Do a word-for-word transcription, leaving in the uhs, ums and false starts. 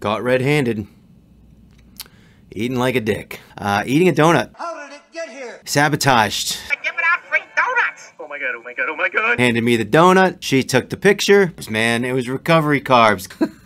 Caught red-handed. Eating like a dick. Uh, eating a donut. How did it get here? Sabotaged. I'm giving out free donuts! Oh my god, oh my god, oh my god. Handed me the donut. She took the picture. Man, it was recovery carbs.